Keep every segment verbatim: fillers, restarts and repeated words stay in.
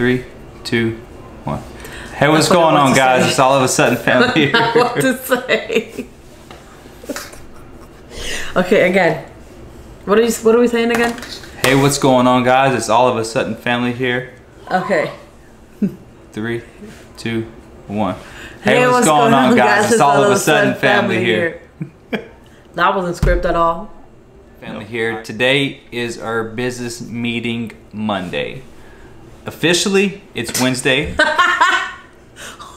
Three, two, one. Hey, what's That's going what on, guys? Say. It's All of a Sutton family. Here. I want to say. Okay, again. What are you? What are we saying again? Hey, what's going on, guys? It's All of a Sutton family here. Okay. Three, two, one. Hey, hey what's, what's going, going on, guys? It's, it's All of a Sutton family, family here. here. That wasn't scripted at all. Family here. Today is our business meeting Monday. Officially, it's Wednesday. I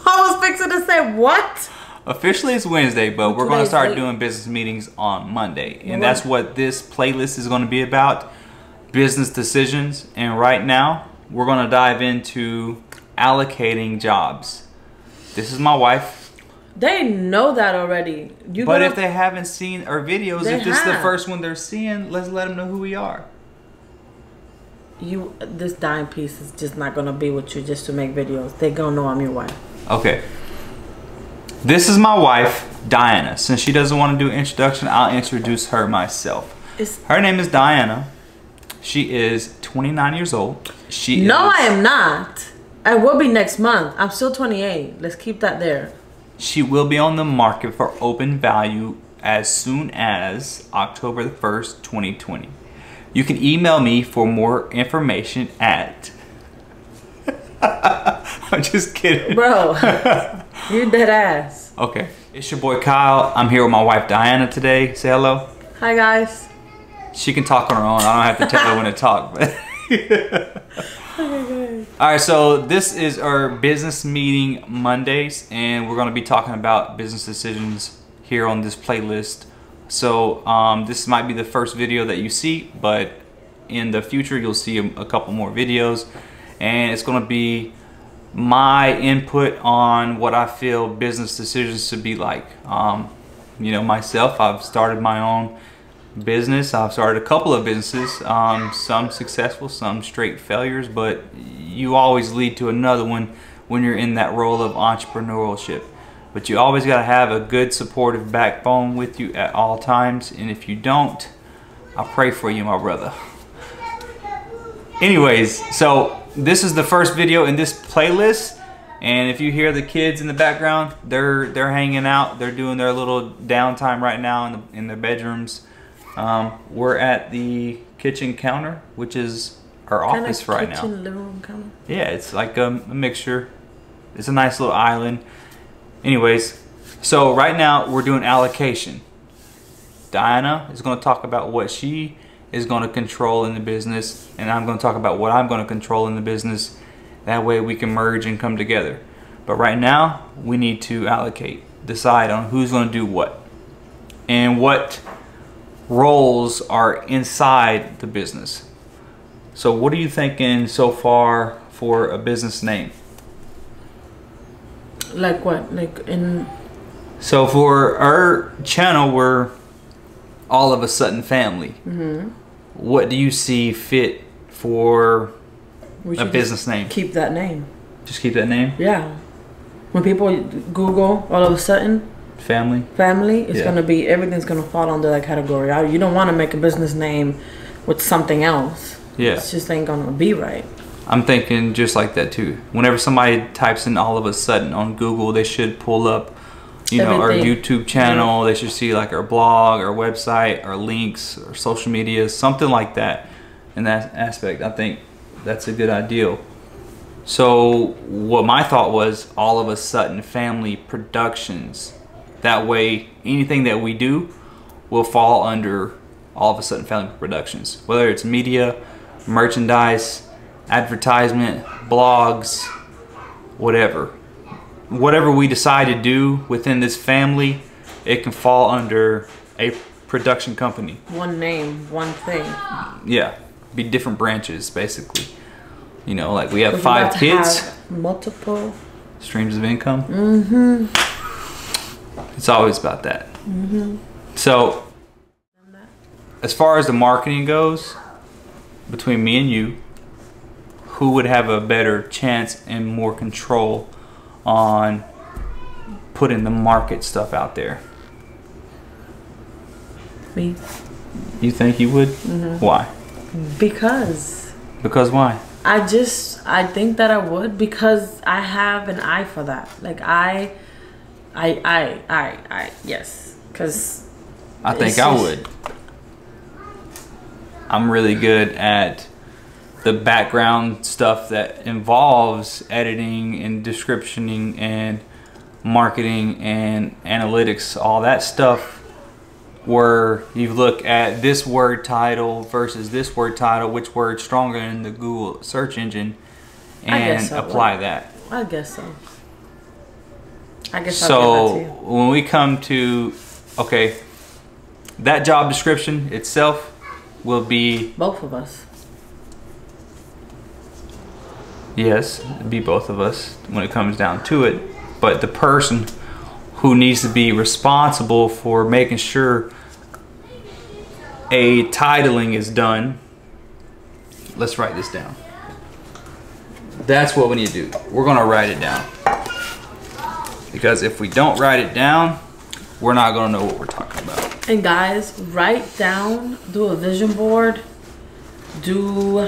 was fixing to say what? Officially, it's Wednesday, but we're going to start doing business meetings on Monday. And that's what this playlist is going to be about, business decisions. And right now, we're going to dive into allocating jobs. This is my wife. They know that already. You but gonna, if they haven't seen our videos, if this have. is the first one they're seeing, let's let them know who we are. You, this dime piece is just not going to be with you just to make videos. They're going to know I'm your wife. Okay. This is my wife, Diana. Since she doesn't want to do introduction, I'll introduce her myself. It's, her name is Diana. She is twenty-nine years old. She No, is, I am not. I will be next month. I'm still twenty-eight. Let's keep that there. She will be on the market for open value as soon as October the first, twenty twenty. You can email me for more information at... I'm just kidding. Bro, you're dead ass. Okay. It's your boy Kyle. I'm here with my wife Diana today. Say hello. Hi, guys. She can talk on her own. I don't have to tell her when to talk. But oh all right, so this is our business meeting Mondays, and we're going to be talking about business decisions here on this playlist. So um, this might be the first video that you see, but in the future you'll see a, a couple more videos, and it's going to be my input on what I feel business decisions should be like. Um, you know, myself, I've started my own business. I've started a couple of businesses, um, some successful, some straight failures, but you always lead to another one when you're in that role of entrepreneurship. But you always got to have a good supportive backbone with you at all times, and if you don't, I pray for you, my brother. Anyways, so this is the first video in this playlist, and if you hear the kids in the background, they're they're hanging out, they're doing their little downtime right now in the, in their bedrooms. Um, we're at the kitchen counter, which is our office right now. Kitchen, living room counter. Yeah, it's like a, a mixture. It's a nice little island. Anyways, so right now we're doing allocation. Diana is going to talk about what she is going to control in the business, and I'm going to talk about what I'm going to control in the business. That way we can merge and come together. But right now we need to allocate, decide on who's going to do what and what roles are inside the business. So what are you thinking so far for a business name? Like what? Like in... So for our channel, we're All of a Sutton family. Mm-hmm. What do you see fit for a business name? Keep that name. Just keep that name? Yeah. When people Google All of a Sutton family family it's yeah. gonna be everything's gonna fall under that category. You don't want to make a business name with something else. Yeah, it's just ain't gonna be right. I'm thinking just like that too. Whenever somebody types in All of a Sudden on Google, they should pull up you know Everything. our YouTube channel. Yeah. They should see like our blog, our website, our links, our social media, something like that. In that aspect, I think that's a good idea. So what my thought was, All of a Sudden family productions. That way, anything that we do will fall under All of a Sutton family productions. Whether it's media, merchandise, advertisement, blogs, whatever. Whatever we decide to do within this family, it can fall under a production company. One name, one thing. Yeah, be different branches, basically. You know, like we have five kids. Have multiple. Streams of income. Mm-hmm. It's always about that. Mm-hmm. So, as far as the marketing goes, between me and you, who would have a better chance and more control on putting the market stuff out there? Me. You think you would? Mm-hmm. Why? Because. Because why? I just, I think that I would, because I have an eye for that. Like I, I, I, I, I, yes. Cause I think I would. I'm really good at the background stuff that involves editing and descriptioning and marketing and analytics, all that stuff, where you look at this word title versus this word title, which word's stronger in the Google search engine, and so, apply that. I guess so. I guess so. I'll give that to you. When we come to, okay, that job description itself will be... both of us. Yes, it'll be both of us when it comes down to it, but the person who needs to be responsible for making sure a titling is done. Let's write this down. That's what we need to do. We're gonna write it down. Because if we don't write it down, we're not gonna know what we're talking about. And guys, write down, do a vision board, do,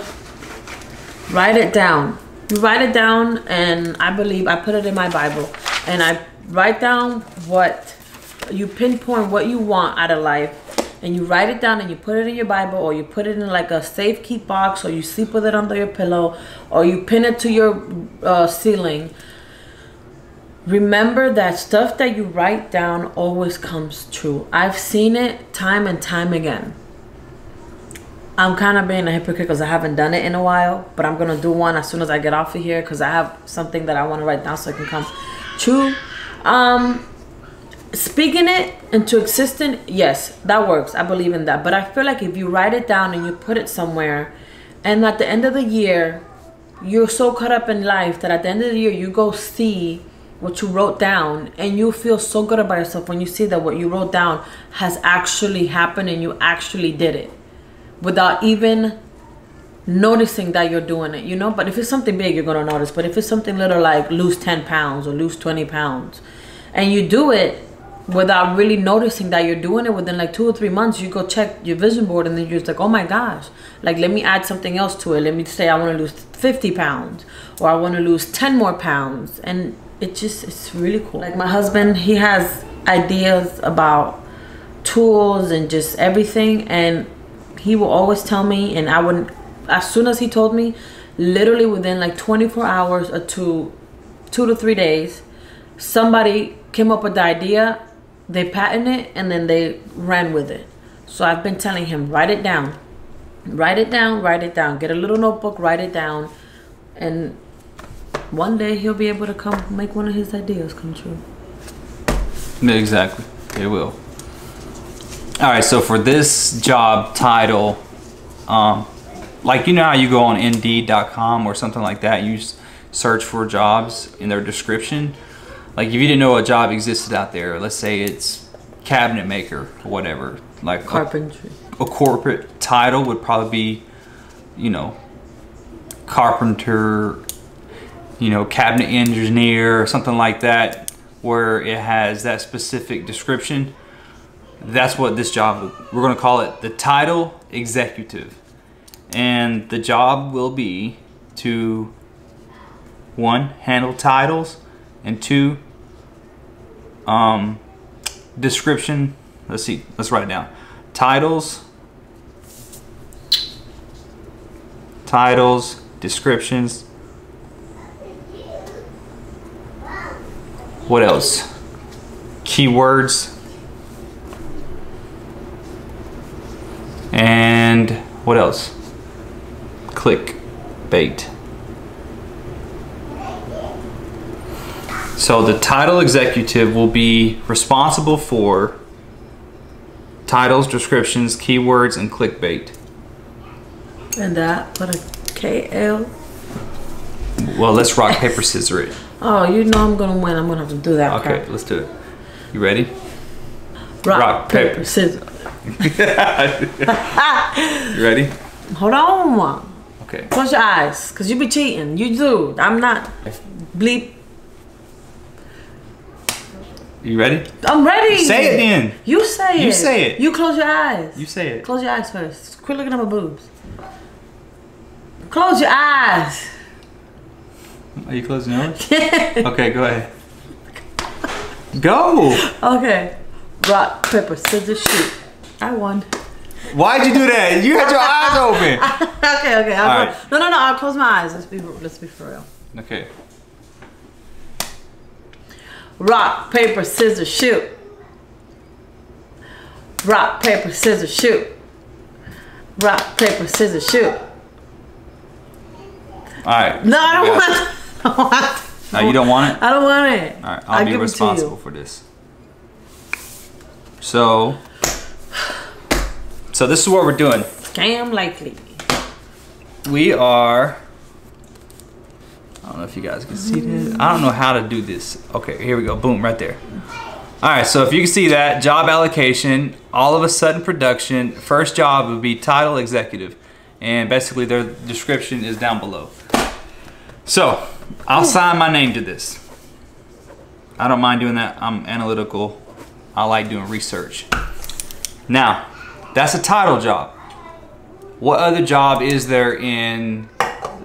write it down. You write it down, and I believe I put it in my Bible, and I write down what you pinpoint what you want out of life, and you write it down and you put it in your Bible, or you put it in like a safe keep box, or you sleep with it under your pillow, or you pin it to your uh, ceiling. Remember that stuff that you write down always comes true. I've seen it time and time again. I'm kind of being a hypocrite because I haven't done it in a while, but I'm going to do one as soon as I get off of here, because I have something that I want to write down so it can come true. Um, speaking it into existence, yes, that works. I believe in that. But I feel like if you write it down and you put it somewhere, and at the end of the year, you're so caught up in life that at the end of the year, you go see what you wrote down, and you feel so good about yourself when you see that what you wrote down has actually happened and you actually did it without even noticing that you're doing it, you know? But if it's something big, you're going to notice. But if it's something little, like lose ten pounds or lose twenty pounds, and you do it without really noticing that you're doing it, within like two or three months, you go check your vision board and then you're just like, oh my gosh, like let me add something else to it. Let me say I want to lose fifty pounds, or I want to lose ten more pounds. And it just, it's really cool. Like my husband, he has ideas about tools and just everything. And he will always tell me, and I wouldn't, as soon as he told me, literally within like twenty-four hours or two, two to three days, somebody came up with the idea, they patented it, and then they ran with it. So I've been telling him, write it down, write it down, write it down. Get a little notebook, write it down, and one day he'll be able to come make one of his ideas come true. Exactly, it will. All right, so for this job title, um, like you know how you go on Indeed dot com or something like that, you search for jobs in their description. Like if you didn't know a job existed out there, let's say it's cabinet maker or whatever, like carpentry. A, a corporate title would probably be, you know, carpenter, you know, cabinet engineer or something like that, where it has that specific description. That's what this job, we're going to call it the title executive. And the job will be to, one, handle titles, and two, um, description. Let's see, let's write it down. Titles, titles, descriptions. What else? Keywords. And what else? Clickbait. So the title executive will be responsible for titles, descriptions, keywords, and clickbait. And that, what a K L. Well, let's rock, paper, scissor it. Oh, you know I'm gonna win. I'm gonna have to do that. Okay, crap. Let's do it. You ready? Rock, rock paper, paper, scissors. You ready? Hold on. Okay. Close your eyes, cause you be cheating. You do. I'm not. Bleep. You ready? I'm ready. Say it then. You say it. You say it. You close your eyes. You say it. Close your eyes first. Quit looking at my boobs. Close your eyes. Are you closing yours? Yeah. Okay, go ahead. Go. Okay. Rock, paper, scissors, shoot. I won. Why'd you do that? You had your eyes open. Okay, okay. I'll right. No, no, no. I'll close my eyes. Let's be, let's be for real. Okay. Rock, paper, scissors, shoot. Rock, paper, scissors, shoot. Rock, paper, scissors, shoot. All right. No, I don't want it. I don't want it. No, you don't want it? I don't want it. All right. I'll, I'll be responsible for this. So, so this is what we're doing. Scam likely. We are, I don't know if you guys can see this. I don't know how to do this. Okay, here we go. Boom, right there. All right, so if you can see that, job allocation, All of a Sutton production, first job would be title executive. And basically their description is down below. So, I'll Ooh. sign my name to this. I don't mind doing that. I'm analytical. I like doing research. Now, that's a title job. What other job is there in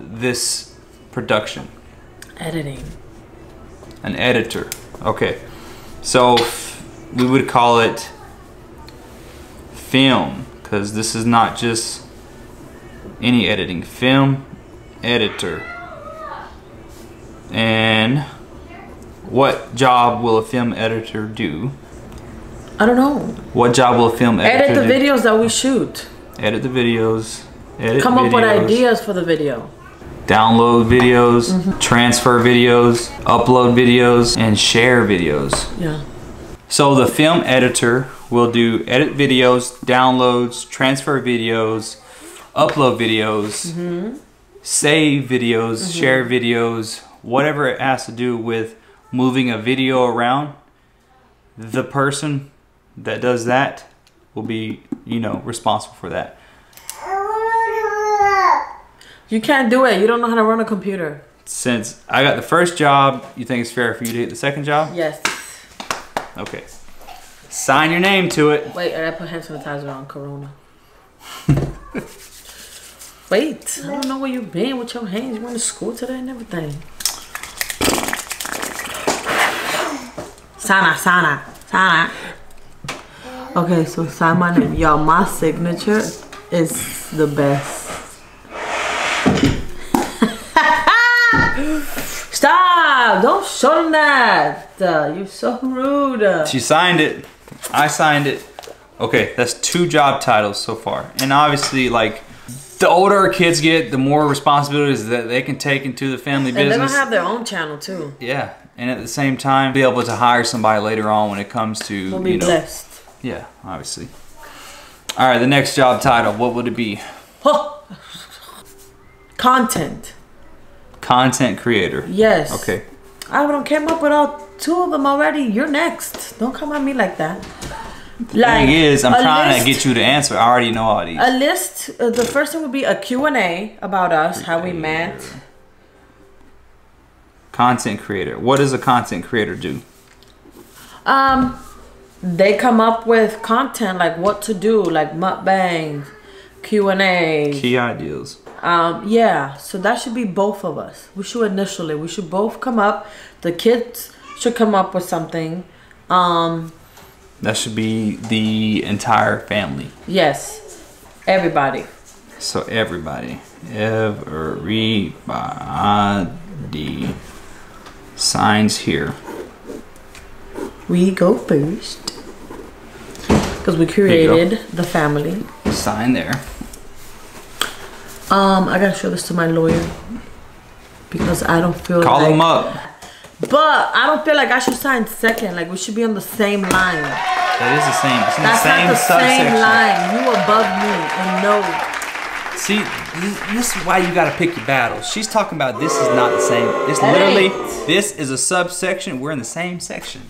this production? Editing. An editor. Okay. So, we would call it film, because this is not just any editing. Film editor. And what job will a film editor do? I don't know. What job will a film editor do? Edit the do? videos that we shoot. Edit the videos. Edit Come videos. up with ideas for the video. Download videos, mm-hmm. transfer videos, upload videos, and share videos. Yeah. So the film editor will do edit videos, downloads, transfer videos, upload videos, mm-hmm. save videos, mm-hmm. share videos, whatever it has to do with moving a video around. The person that does that will be, you know, responsible for that. You can't do it. You don't know how to run a computer. Since I got the first job, you think it's fair for you to get the second job? Yes. Okay. Sign your name to it. Wait, I put hand sanitizer on. Corona. Wait, I don't know where you've been with your hands. You went to school today and everything. Sana, Sana, Sana. Okay, so sign my name. Y'all, my signature is the best. Stop! Don't show them that. Uh, you're so rude. She signed it. I signed it. Okay, that's two job titles so far. And obviously, like, the older our kids get, the more responsibilities that they can take into the family business. And they're gonna have their own channel too. Yeah, and at the same time, be able to hire somebody later on when it comes to, we'll be you know, blessed. Yeah, obviously. All right, the next job title, what would it be? Oh. Content. Content creator. Yes. Okay. I don't came up with all two of them already. You're next. Don't come at me like that. The like, thing is, I'm trying list, to get you to answer. I already know all these. A list, uh, the first one would be a Q and A about us, how we met. Content creator. What does a content creator do? Um, they come up with content, like what to do, like mukbangs, Q and A. Key ideas. Um, yeah, so that should be both of us. We should initially, we should both come up. The kids should come up with something. Um... That should be the entire family. Yes. Everybody. So everybody. Everybody signs here. We go first. Because we created the family. Sign there. Um, I gotta show this to my lawyer. Because I don't feel like... Call him up. But I don't feel like I should sign second. Like, we should be on the same line. That is the same. It's in That's the same not the subsection. Same line. You above me and no. See, this is why you gotta pick your battles. She's talking about this is not the same. It's that literally, ain't. This is a subsection. We're in the same section.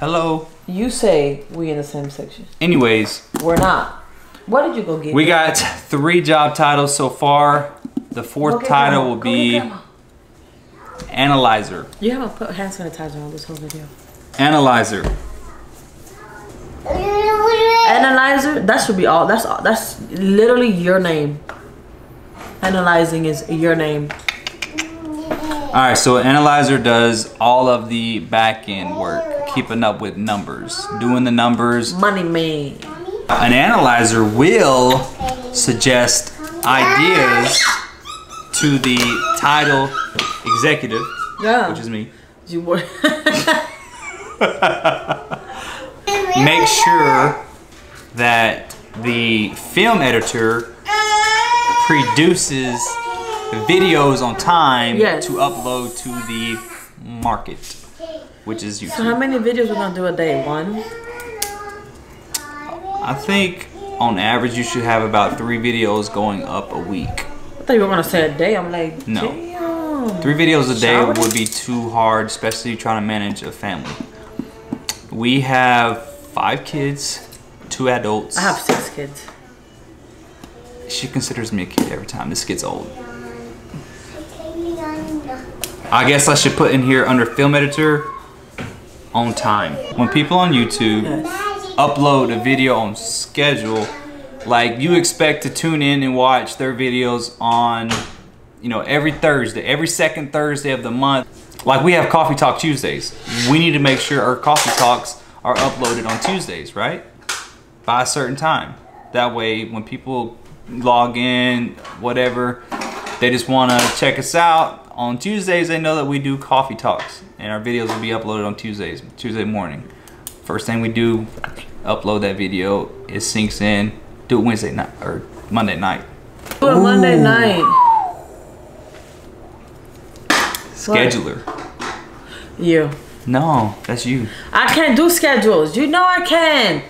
Hello. You say we in the same section. Anyways. We're not. What did you go get? We got three job titles so far. The fourth okay, title grandma. will be... Okay, Analyzer. You haven't put hand sanitizer on this whole video. Analyzer. Analyzer. That should be all. That's all. That's literally your name. analyzing is your name. All right, so an analyzer does all of the back end work, keeping up with numbers, doing the numbers. Money made. An analyzer will suggest ideas to the title executive, yeah. which is me. You were Make sure that the film editor produces videos on time yes. to upload to the market, which is YouTube. So how many videos we're gonna do a day? One? I think on average you should have about three videos going up a week. I thought you were gonna say a day. I'm like, no. Damn. Three videos a day would be too hard, especially trying to manage a family. We have five kids, two adults. I have six kids. She considers me a kid every time. This kid's old. I guess I should put in here under film editor, on time. When people on YouTube yes. upload a video on schedule, like you expect to tune in and watch their videos on, you know, every Thursday, every second Thursday of the month. Like we have Coffee Talk Tuesdays. We need to make sure our coffee talks are uploaded on Tuesdays, right? By a certain time. That way when people log in, whatever, they just want to check us out on Tuesdays. They know that we do coffee talks and our videos will be uploaded on Tuesdays, Tuesday morning. First thing we do, upload that video. It sinks in. Do it Wednesday night or Monday night. Do it Monday night. Scheduler. You. No, that's you. I can't do schedules. You know I can't.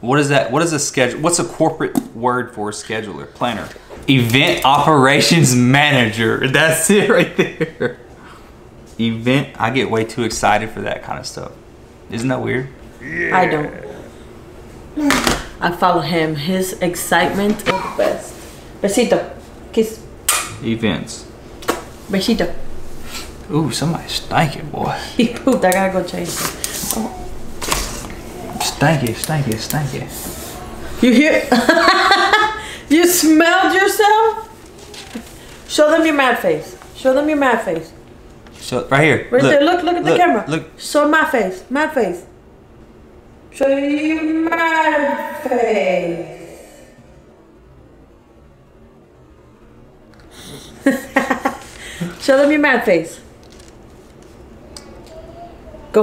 What is that? What is a schedule? What's a corporate word for a scheduler? Planner. Event operations manager. That's it right there. Event. I get way too excited for that kind of stuff. Isn't that weird? Yeah. I don't. I follow him. His excitement is the best. Besito. Kiss. Events. Besito. Ooh, somebody's stinking, boy. He pooped. I gotta go change it. Oh. Stinky, stinky, stinky. You hear? You smelled yourself? Show them your mad face. Show them your mad face. So, right here. Right look, there. Look, look at look, the camera. Look. Show my face. Mad face. Show your mad face. Show them your mad face. Go.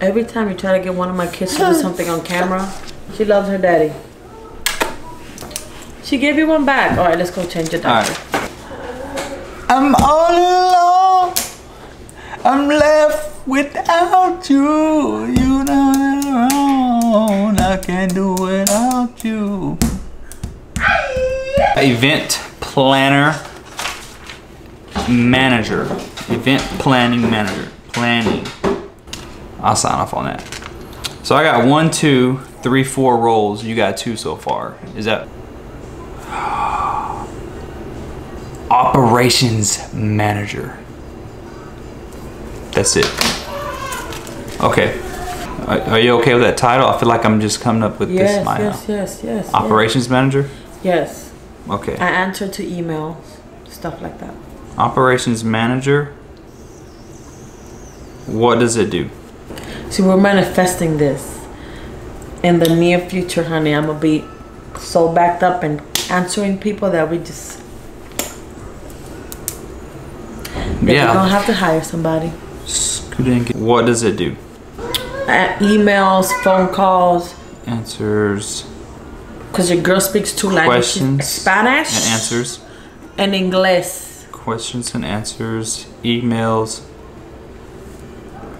Every time you try to get one of my kids to do something on camera, she loves her daddy. She gave you one back. All right, let's go change it. All right. I'm all alone. I'm left without you. You're not alone. I can't do without you. Event planner manager. Event planning manager. Planning. I'll sign off on that. So I got one, two, three, four rolls. You got two so far. Is that operations manager? That's it. Okay. Are, are you okay with that title? I feel like I'm just coming up with yes, this. Yes, yes, yes, yes. Operations yes. manager? Yes. Okay. I answer to emails, stuff like that. Operations manager. What does it do? So we're manifesting this. In the near future, honey, I'm going to be so backed up and answering people that we just... That yeah. we don't have to hire somebody. What does it do? Uh, emails, phone calls. Answers. Because your girl speaks two languages. Questions. Spanish. And answers. And English. Questions and answers. Emails.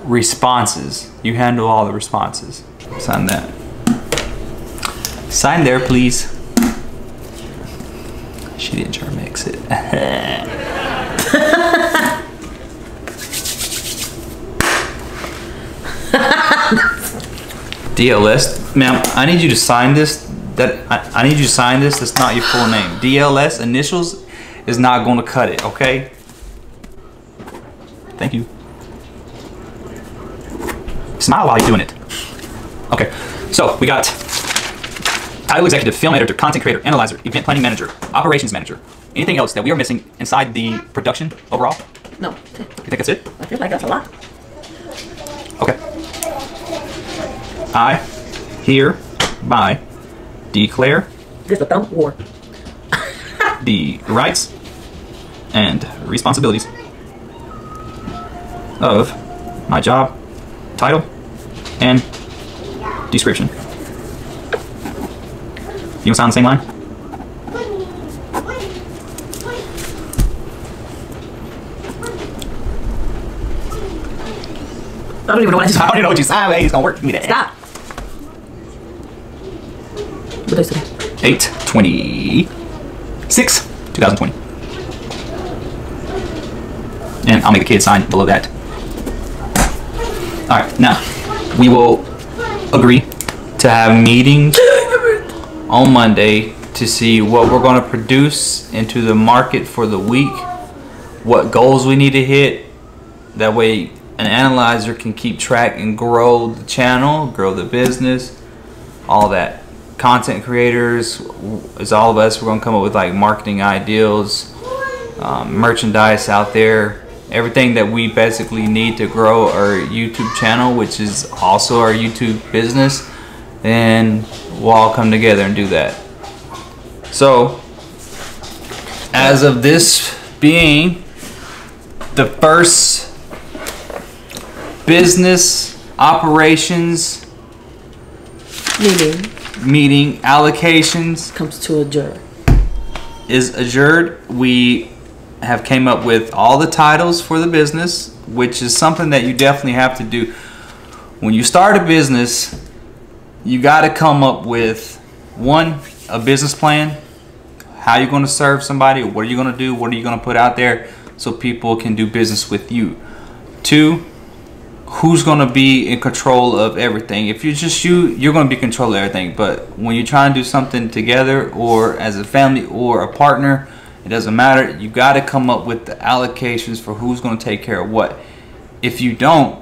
Responses. You handle all the responses. Sign that. Sign there, please. She didn't try to mix it. D L S, ma'am, I need you to sign this. That I, I need you to sign this. That's not your full name. D L S initials is not going to cut it. Okay. Thank you. Smile while you're doing it. Okay, so we got title executive, film editor, content creator, analyzer, event planning manager, operations manager. Anything else that we are missing inside the production overall? No. You think that's it? I feel like that's a lot. Okay. I hereby declare. This a thumb war. The rights and responsibilities of my job, title, and description. You want to sign the same line? I don't even know what I just. I don't even know what you signed. Hey, it's gonna work. Give me that. Stop. What is it? Eight twenty six, two thousand twenty. And I'll make the kid sign below that. All right, now we will agree to have meetings on Monday to see what we're going to produce into the market for the week, what goals we need to hit. That way an analyzer can keep track and grow the channel, grow the business, all that. Content creators, as all of us, we're going to come up with like marketing ideals, um, merchandise out there. Everything that we basically need to grow our YouTube channel, which is also our YouTube business, and we'll all come together and do that. So, as of this being the first business operations meeting, meeting allocations comes to adjourn. Is adjourned. We have came up with all the titles for the business, which is something that you definitely have to do. When you start a business, you got to come up with, one, a business plan. How you're going to serve somebody, what are you going to do, what are you going to put out there so people can do business with you. Two, who's going to be in control of everything. If you're just you, you're going to be in control of everything, but when you're trying to do something together or as a family or a partner, it doesn't matter. You got to come up with the allocations for who's going to take care of what. If you don't,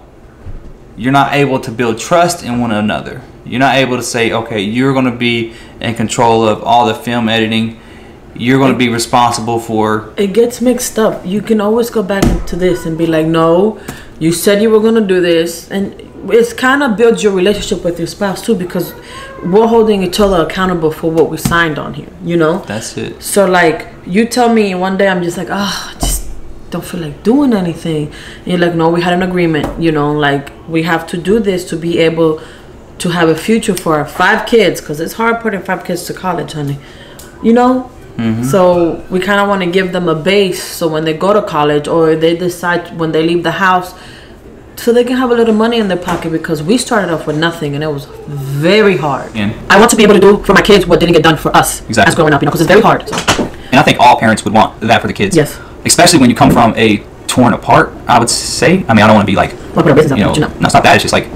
you're not able to build trust in one another. You're not able to say, okay, you're going to be in control of all the film editing. You're going to be responsible for. It gets mixed up. You can always go back to this and be like, no, you said you were going to do this. And it's kind of builds your relationship with your spouse too, because we're holding each other accountable for what we signed on here, you know? That's it. So like, you tell me one day, I'm just like, ah, oh, just don't feel like doing anything. And you're like, no, we had an agreement, you know, like we have to do this to be able to have a future for our five kids, because it's hard putting five kids to college, honey, you know? Mm-hmm. So we kind of want to give them a base so when they go to college or they decide when they leave the house, so they can have a little money in their pocket, because we started off with nothing and it was very hard. Yeah. I want to be able to do for my kids what didn't get done for us exactly. as growing up, you know, because it's very hard. So. And I think all parents would want that for the kids. Yes. Especially when you come from a torn apart, I would say. I mean, I don't want to be like, well, you, know, you know, no, it's not that. It's just like,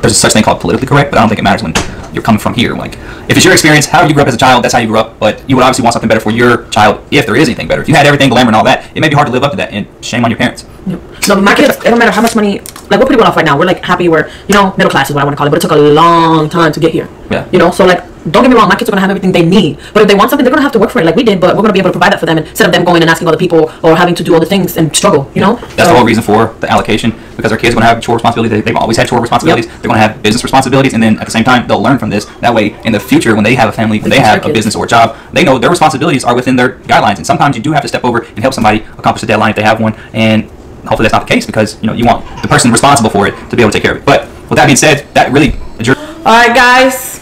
there's such thing called politically correct, but I don't think it matters when you're coming from here. Like, if it's your experience, how you grew up as a child, that's how you grew up, but you would obviously want something better for your child if there is anything better. If you had everything, glamour and all that, it may be hard to live up to that, and shame on your parents. Yep. No, my kids, it don't matter how much money, like, we're pretty well off right now. We're, like, happy, we're, you know, middle class is what I want to call it, but it took a long time to get here. Yeah. You know, so, like, don't get me wrong, my kids are going to have everything they need, but if they want something, they're going to have to work for it, like we did, but we're going to be able to provide that for them instead of them going and asking other people or having to do all the things and struggle, you know? That's so, the whole reason for the allocation, because our kids are going to have chore responsibilities. They've always had chore responsibilities. Yep. They're going to have business responsibilities, and then at the same time, they'll learn from this. That way, in the future, when they have a family, when they have a business or a job, they know their responsibilities are within their guidelines, and sometimes you do have to step over and help somebody accomplish a deadline if they have one, and hopefully that's not the case, because, you know, you want the person responsible for it to be able to take care of it. But with that being said, that really adjourns. All right, guys.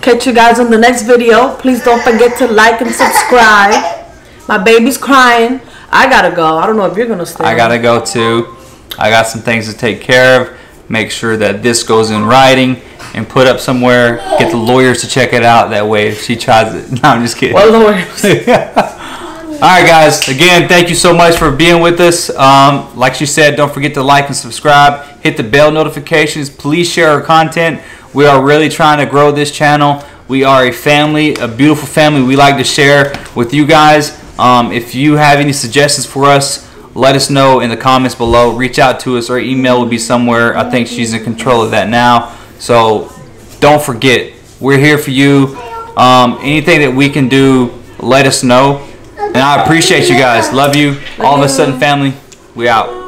Catch you guys on the next video. Please don't forget to like and subscribe. My baby's crying. I gotta go. I don't know if you're gonna stay. I gotta go too. I got some things to take care of. Make sure that this goes in writing and put up somewhere. Get the lawyers to check it out. That way, if she tries it. No, I'm just kidding. What lawyers? All right, guys. Again, thank you so much for being with us. Um, like she said, don't forget to like and subscribe. Hit the bell notifications. Please share our content. We are really trying to grow this channel. We are a family, a beautiful family we like to share with you guys. Um, if you have any suggestions for us let us know in the comments below. Reach out to us. Her email will be somewhere. I think she's in control of that now. So don't forget, we're here for you. Um, anything that we can do, let us know. And I appreciate you guys. Love you. All of a Sutton family, we out.